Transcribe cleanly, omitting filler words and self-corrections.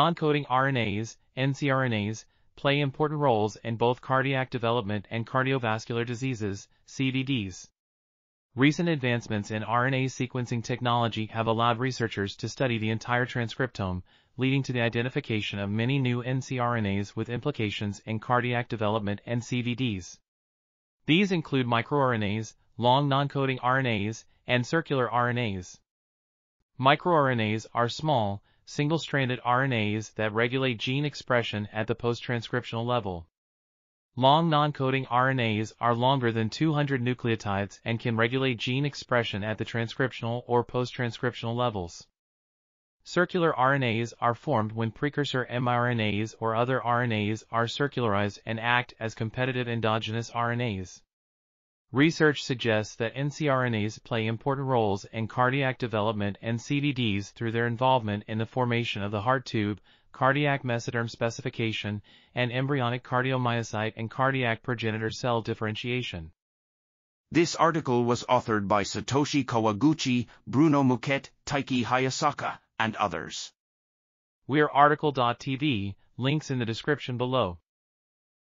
Non-coding RNAs, ncRNAs, play important roles in both cardiac development and cardiovascular diseases, CVDs. Recent advancements in RNA sequencing technology have allowed researchers to study the entire transcriptome, leading to the identification of many new ncRNAs with implications in cardiac development and CVDs. These include microRNAs, long non-coding RNAs, and circular RNAs. MicroRNAs are small, single-stranded RNAs that regulate gene expression at the post-transcriptional level. Long non-coding RNAs are longer than 200 nucleotides and can regulate gene expression at the transcriptional or post-transcriptional levels. Circular RNAs are formed when precursor mRNAs or other RNAs are circularized and act as competitive endogenous RNAs. Research suggests that ncRNAs play important roles in cardiac development and CVDs through their involvement in the formation of the heart tube, cardiac mesoderm specification, and embryonic cardiomyocyte and cardiac progenitor cell differentiation. This article was authored by Satoshi Kawaguchi, Bruno Moukette, Taiki Hayasaka, and others. We're article.tv, links in the description below.